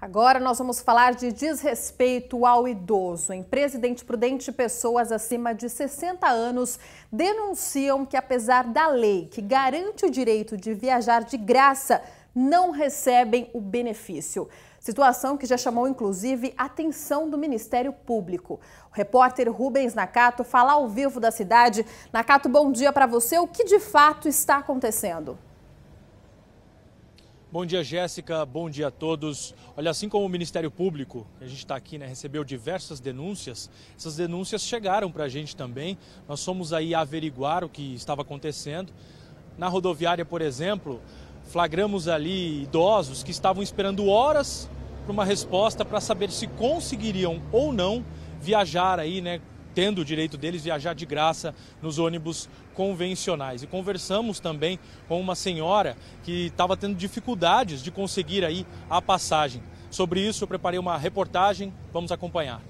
Agora nós vamos falar de desrespeito ao idoso. Em Presidente Prudente, pessoas acima de 60 anos denunciam que, apesar da lei que garante o direito de viajar de graça, não recebem o benefício. Situação que já chamou, inclusive, a atenção do Ministério Público. O repórter Rubens Nakato fala ao vivo da cidade. Nakato, bom dia para você. O que de fato está acontecendo? Bom dia, Jéssica. Bom dia a todos. Olha, assim como o Ministério Público, que a gente está aqui, né, recebeu diversas denúncias, essas denúncias chegaram para a gente também. Nós fomos aí averiguar o que estava acontecendo. Na rodoviária, por exemplo, flagramos ali idosos que estavam esperando horas para uma resposta para saber se conseguiriam ou não viajar aí, né, tendo o direito deles viajar de graça nos ônibus convencionais. E conversamos também com uma senhora que estava tendo dificuldades de conseguir aí a passagem. Sobre isso eu preparei uma reportagem, vamos acompanhar.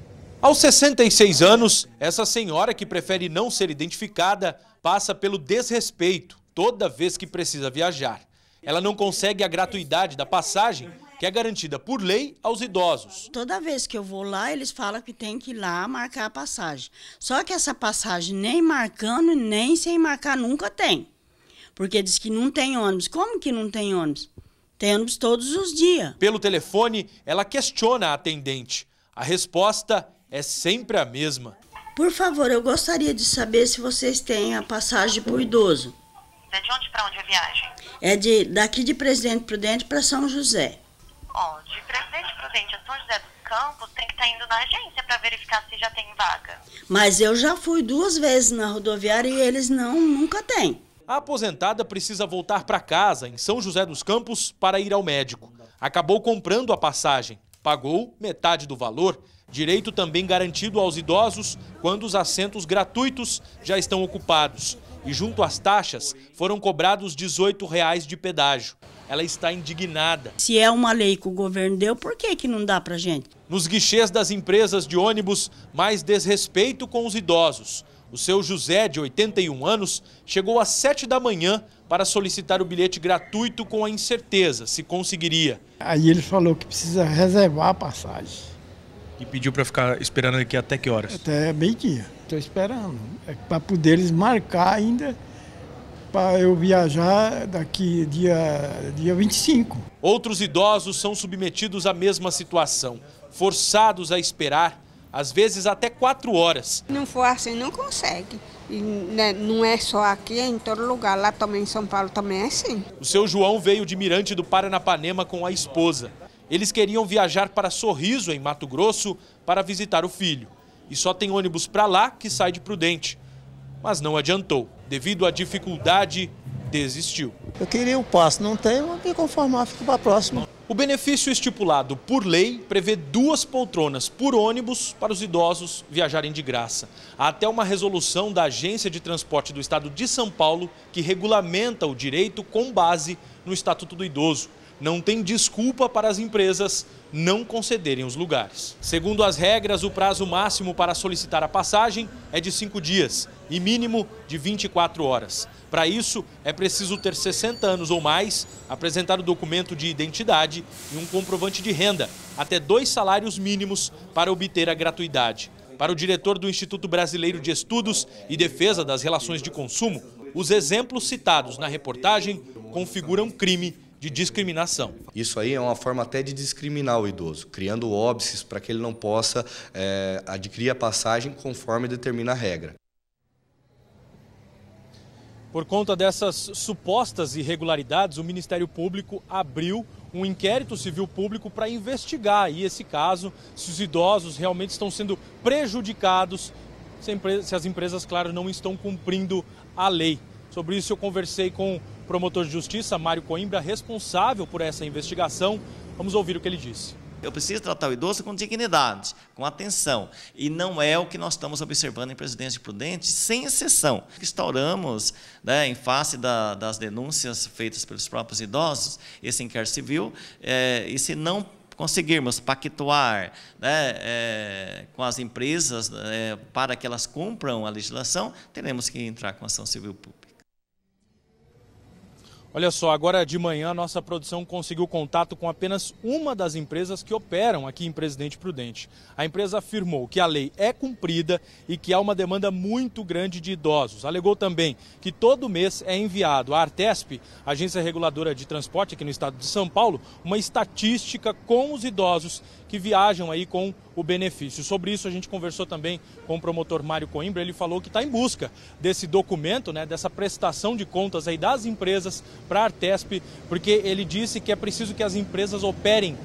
Aos 66 anos, essa senhora, que prefere não ser identificada, passa pelo desrespeito toda vez que precisa viajar. Ela não consegue a gratuidade da passagem, que é garantida por lei aos idosos. Toda vez que eu vou lá, eles falam que tem que ir lá marcar a passagem. Só que essa passagem nem marcando, nem sem marcar nunca tem. Porque diz que não tem ônibus. Como que não tem ônibus? Tem ônibus todos os dias. Pelo telefone, ela questiona a atendente. A resposta é sempre a mesma. Por favor, eu gostaria de saber se vocês têm a passagem por idoso. É de onde para onde a viagem? É daqui de Presidente Prudente para São José. Ó, de Presidente Prudente a São José dos Campos tem que estar indo na agência para verificar se já tem vaga. Mas eu já fui duas vezes na rodoviária e eles nunca têm. A aposentada precisa voltar para casa, em São José dos Campos, para ir ao médico. Acabou comprando a passagem, pagou metade do valor. Direito também garantido aos idosos quando os assentos gratuitos já estão ocupados. E junto às taxas foram cobrados R$ 18,00 de pedágio. Ela está indignada. Se é uma lei que o governo deu, por que que não dá pra gente? Nos guichês das empresas de ônibus, mais desrespeito com os idosos. O seu José, de 81 anos, chegou às 7 da manhã para solicitar o bilhete gratuito com a incerteza se conseguiria. Aí ele falou que precisa reservar a passagem. E pediu para ficar esperando aqui até que horas? Até meio-dia. Estou esperando. É para poder eles marcar ainda, para eu viajar daqui dia 25. Outros idosos são submetidos à mesma situação, forçados a esperar, às vezes até 4 horas. Não for assim, não consegue. E, né, não é só aqui, é em todo lugar. Lá também, em São Paulo, também é assim. O seu João veio de Mirante do Paranapanema com a esposa. Eles queriam viajar para Sorriso, em Mato Grosso, para visitar o filho. E só tem ônibus para lá que sai de Prudente. Mas não adiantou. Devido à dificuldade, desistiu. Eu queria o passo, não tem, vou me conformar, fico para a próxima. O benefício estipulado por lei prevê 2 poltronas por ônibus para os idosos viajarem de graça. Há até uma resolução da Agência de Transporte do Estado de São Paulo que regulamenta o direito com base no Estatuto do Idoso. Não tem desculpa para as empresas não concederem os lugares. Segundo as regras, o prazo máximo para solicitar a passagem é de 5 dias e mínimo de 24 horas. Para isso, é preciso ter 60 anos ou mais, apresentar o documento de identidade e um comprovante de renda, até 2 salários mínimos para obter a gratuidade. Para o diretor do Instituto Brasileiro de Estudos e Defesa das Relações de Consumo, os exemplos citados na reportagem configuram crime de discriminação. Isso aí é uma forma até de discriminar o idoso, criando óbices para que ele não possa adquirir a passagem conforme determina a regra. Por conta dessas supostas irregularidades, o Ministério Público abriu um inquérito civil público para investigar aí esse caso, se os idosos realmente estão sendo prejudicados, se as empresas, claro, não estão cumprindo a lei. Sobre isso eu conversei com o promotor de justiça, Mário Coimbra, responsável por essa investigação. Vamos ouvir o que ele disse. Eu preciso tratar o idoso com dignidade, com atenção. E não é o que nós estamos observando em Presidente Prudente, sem exceção. Instauramos, né, em face das denúncias feitas pelos próprios idosos, esse inquérito civil, e se não conseguirmos pactuar, né, com as empresas para que elas cumpram a legislação, teremos que entrar com ação civil pública. Olha só, agora de manhã a nossa produção conseguiu contato com apenas uma das empresas que operam aqui em Presidente Prudente. A empresa afirmou que a lei é cumprida e que há uma demanda muito grande de idosos. Alegou também que todo mês é enviado à Artesp, agência reguladora de transporte aqui no estado de São Paulo, uma estatística com os idosos que viajam aí com o benefício. Sobre isso a gente conversou também com o promotor Mário Coimbra. Ele falou que está em busca desse documento, né, dessa prestação de contas aí das empresas para a Artesp, porque ele disse que é preciso que as empresas operem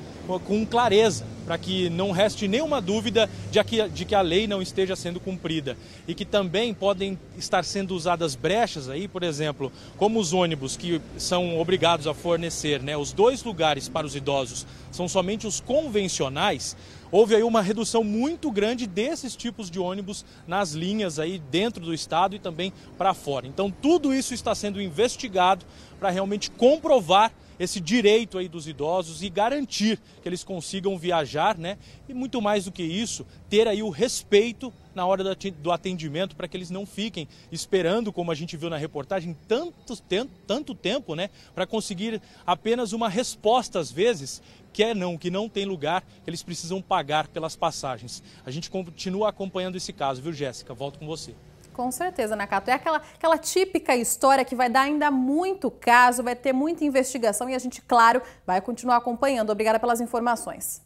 com clareza, para que não reste nenhuma dúvida de que a lei não esteja sendo cumprida. E que também podem estar sendo usadas brechas aí, por exemplo, como os ônibus que são obrigados a fornecer, né, os dois lugares para os idosos são somente os convencionais. Houve aí uma redução muito grande desses tipos de ônibus nas linhas aí dentro do estado e também para fora. Então tudo isso está sendo investigado para realmente comprovar esse direito aí dos idosos e garantir que eles consigam viajar, né? E muito mais do que isso, ter aí o respeito na hora do atendimento, para que eles não fiquem esperando, como a gente viu na reportagem, tanto tempo, né, para conseguir apenas uma resposta, às vezes, que não tem lugar, que eles precisam pagar pelas passagens. A gente continua acompanhando esse caso, viu, Jéssica? Volto com você. Com certeza, Nakato. É aquela típica história que vai dar ainda muito caso, vai ter muita investigação e a gente, claro, vai continuar acompanhando. Obrigada pelas informações.